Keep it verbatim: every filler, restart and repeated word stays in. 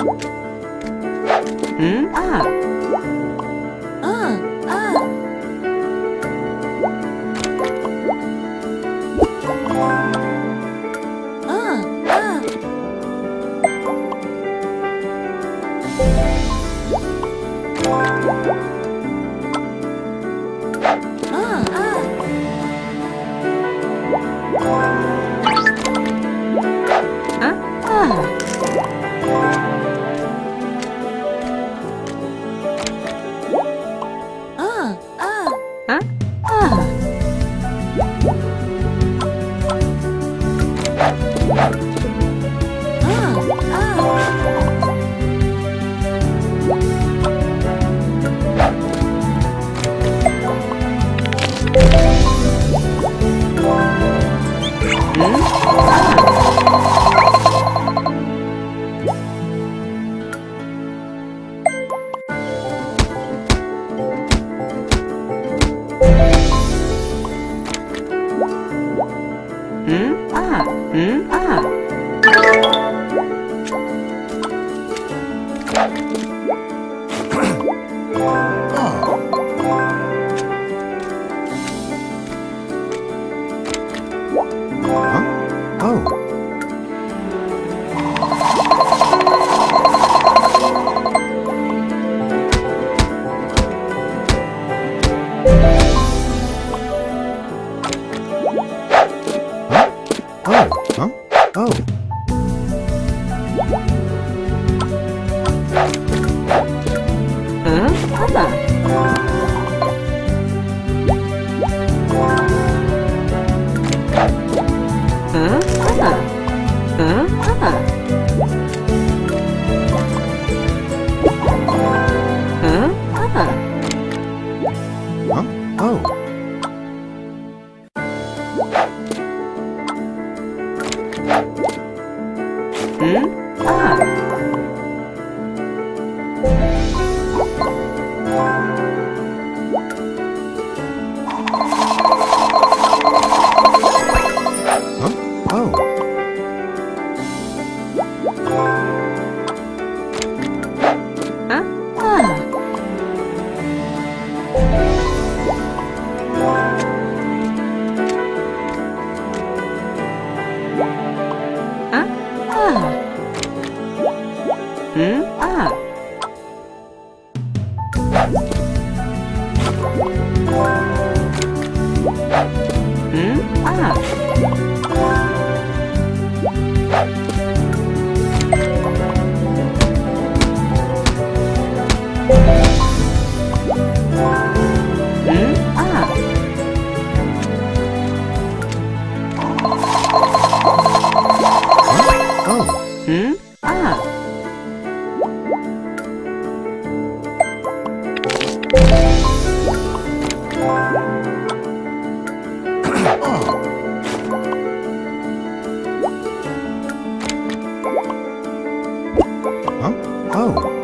Hmm? Ah. Ah. Ah. Ah. Ah. Ah. Ah. Oh.